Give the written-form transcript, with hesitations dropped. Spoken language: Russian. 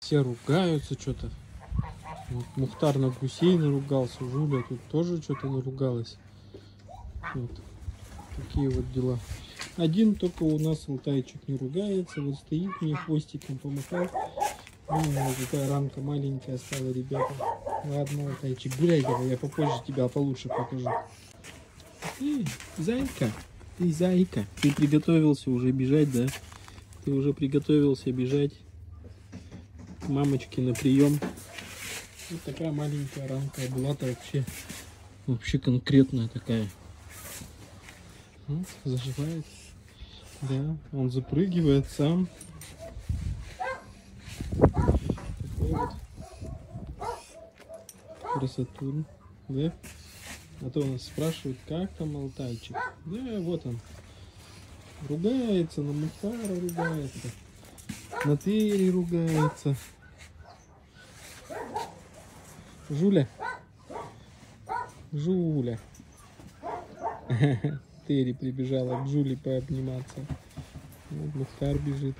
Все ругаются что-то. Вот Мухтар на гусей наругался, Жуля тут тоже что-то наругалась. Вот такие вот дела. Один только у нас Алтайчик не ругается, вот стоит мне, хвостиком помахал. Ну, такая ранка маленькая стала, ребята. Ладно, Алтайчик, гуляй давай, я попозже тебя получше покажу. Ты зайка, ты приготовился уже бежать, да? Ты уже приготовился бежать к мамочке на прием. Вот такая маленькая ранка была-то вообще конкретная такая. Вот, заживает. Да, он запрыгивает сам. Такой вот. Красоту. Да? А то у нас спрашивают, как там Алтайчик. Да, вот он. Ругается, на Мухтара ругается. На Твери ругается. Жуля. Жуля. Тери прибежала к Жуле пообниматься. Вот Мухтар бежит.